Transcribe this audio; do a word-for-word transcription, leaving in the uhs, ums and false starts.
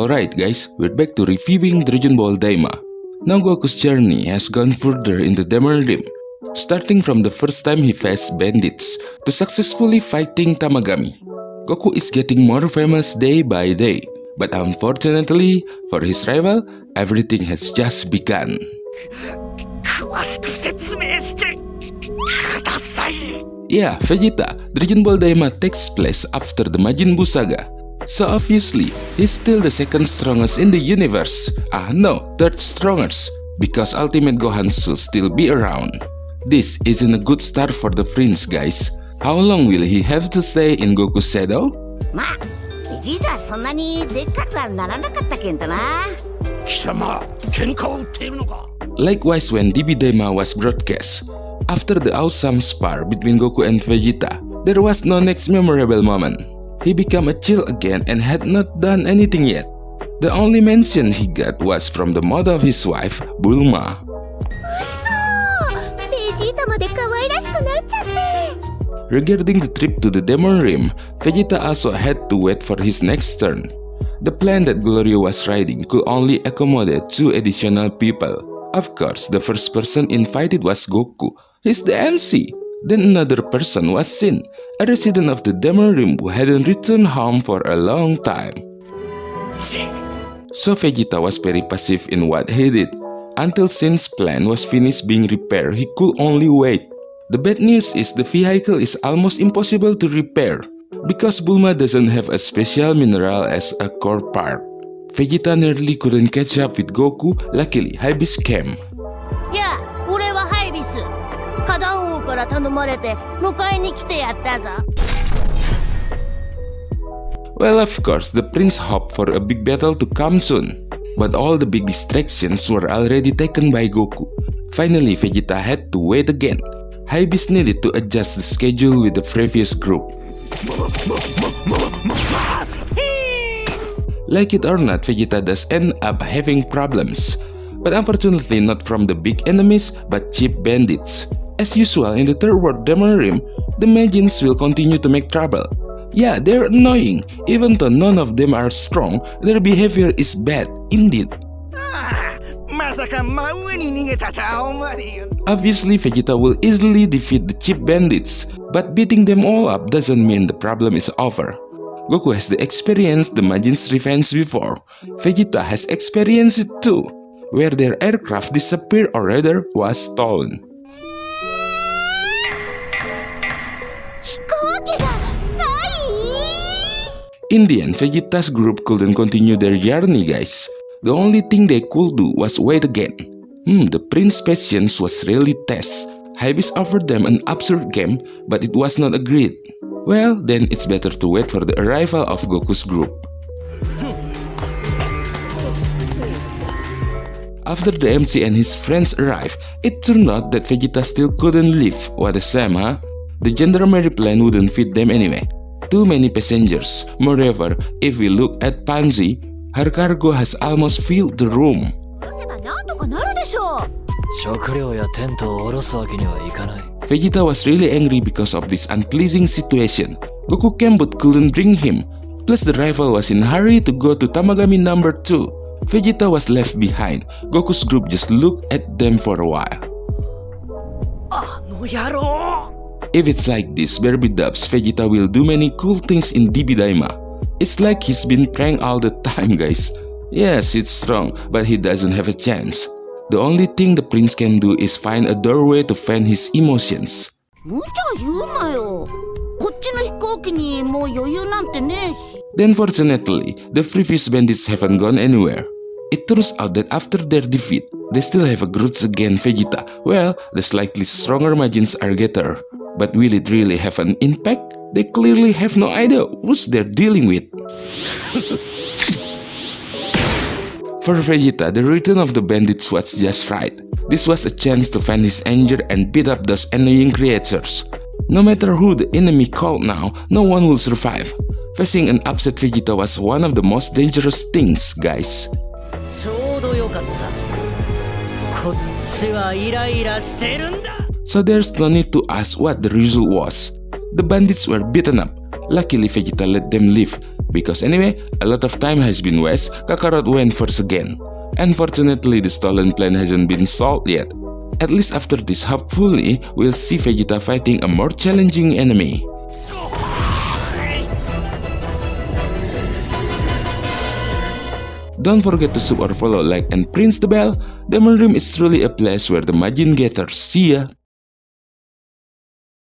Alright guys, we're back to reviewing Dragon Ball Daima. Now Goku's journey has gone further in the Demon Realm, starting from the first time he faced bandits to successfully fighting Tamagami. Goku is getting more famous day by day, but unfortunately for his rival, everything has just begun. Yeah, Vegeta, Dragon Ball Daima takes place after the Majin Buu Saga. So obviously, he's still the second strongest in the universe. Ah no, third strongest, because Ultimate Gohan should still be around. This isn't a good start for the prince, guys. How long will he have to stay in Goku's shadow? Likewise, when D B Daima was broadcast, after the awesome spar between Goku and Vegeta, there was no next memorable moment. He became a child again and had not done anything yet. The only mention he got was from the mother of his wife, Bulma. Regarding the trip to the Demon Realm, Vegeta also had to wait for his next turn. The plane that Glorio was riding could only accommodate two additional people. Of course, the first person invited was Goku. He's the M C. Then another person was Sin, a resident of the Demon Realm who hadn't returned home for a long time. So Vegeta was very passive in what he did. Until Sin's plan was finished being repaired, he could only wait. The bad news is the vehicle is almost impossible to repair, because Bulma doesn't have a special mineral as a core part. Vegeta nearly couldn't catch up with Goku. Luckily, Hybis came. Yeah, I'm Hybis. Well, of course, the prince hoped for a big battle to come soon, but all the big distractions were already taken by Goku. Finally, Vegeta had to wait again. Hybis needed to adjust the schedule with the previous group. Like it or not, Vegeta does end up having problems, but unfortunately not from the big enemies, but cheap bandits. As usual in the third world Demon Realm, the Majins will continue to make trouble. Yeah, they're annoying. Even though none of them are strong, their behavior is bad indeed. Obviously, Vegeta will easily defeat the cheap bandits, but beating them all up doesn't mean the problem is over. Goku has experienced the Majin's revenge before. Vegeta has experienced it too, where their aircraft disappeared, or rather was stolen. In the end, Vegeta's group couldn't continue their journey, guys. The only thing they could do was wait again. Hmm, the prince's patience was really test. Hybis offered them an absurd game, but it was not agreed. Well, then it's better to wait for the arrival of Goku's group. After the M C and his friends arrived, it turned out that Vegeta still couldn't leave. What a shame, huh? The gendarmerie plane wouldn't fit them anyway. Too many passengers. Moreover, if we look at Panzi, her cargo has almost filled the room. Vegeta was really angry because of this unpleasing situation. Goku came but couldn't bring him. Plus, the rival was in a hurry to go to Tamagami number two. Vegeta was left behind. Goku's group just looked at them for a while. If it's like this, Baby Dubs, Vegeta will do many cool things in D B Daima. It's like he's been pranked all the time, guys. Yes, it's strong, but he doesn't have a chance. The only thing the prince can do is find a doorway to vent his emotions. Then fortunately, the previous bandits haven't gone anywhere. It turns out that after their defeat, they still have a grudge against Vegeta. Well, the slightly stronger Majins are getter. But will it really have an impact? They clearly have no idea who's they're dealing with. For Vegeta, the return of the bandits was just right. This was a chance to vent his anger and beat up those annoying creatures. No matter who the enemy called now, no one will survive. Facing an upset Vegeta was one of the most dangerous things, guys. So there's no need to ask what the result was. The bandits were beaten up. Luckily, Vegeta let them leave. Because anyway, a lot of time has been wasted, Kakarot went first again. Unfortunately, the stolen plan hasn't been solved yet. At least after this, hopefully, we'll see Vegeta fighting a more challenging enemy. Don't forget to sub or follow, like, and press the bell. Demon Realm is truly a place where the Majin gathers. See ya!